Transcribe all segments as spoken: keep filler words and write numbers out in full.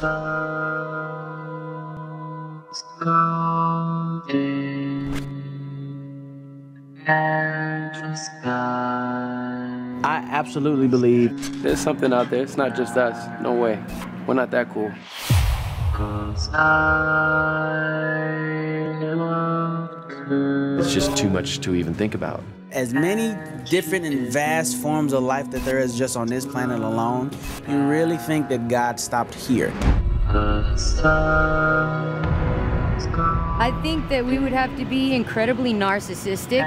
first golden and sky. I absolutely believe there's something out there. It's not just us. No way. We're not that cool. 'Cause I love you. It's just too much to even think about. As many different and vast forms of life that there is just on this planet alone, you really think that God stopped here. I think that we would have to be incredibly narcissistic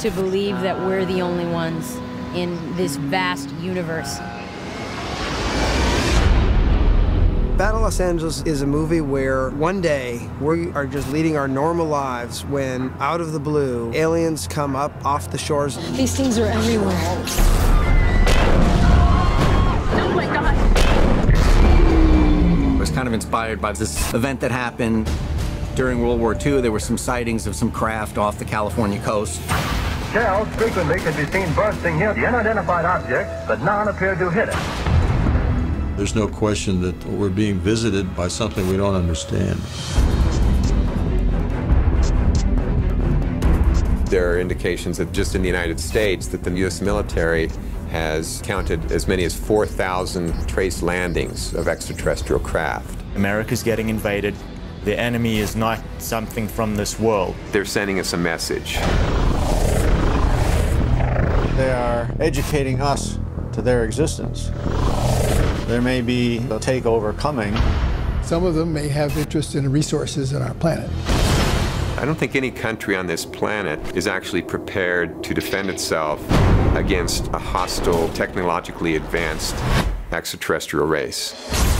to believe that we're the only ones in this vast universe. Battle of Los Angeles is a movie where one day we are just leading our normal lives when, out of the blue, aliens come up off the shores. These things are everywhere. Oh my God. I was kind of inspired by this event that happened during World War Two. There were some sightings of some craft off the California coast. Shells frequently could be seen bursting near the unidentified object, but none appear to hit it. There's no question that we're being visited by something we don't understand. There are indications that just in the United States that the U S military has counted as many as four thousand trace landings of extraterrestrial craft. America's getting invaded. The enemy is not something from this world. They're sending us a message. They are educating us to their existence. There may be a takeover coming. Some of them may have interest in resources on our planet. I don't think any country on this planet is actually prepared to defend itself against a hostile, technologically advanced extraterrestrial race.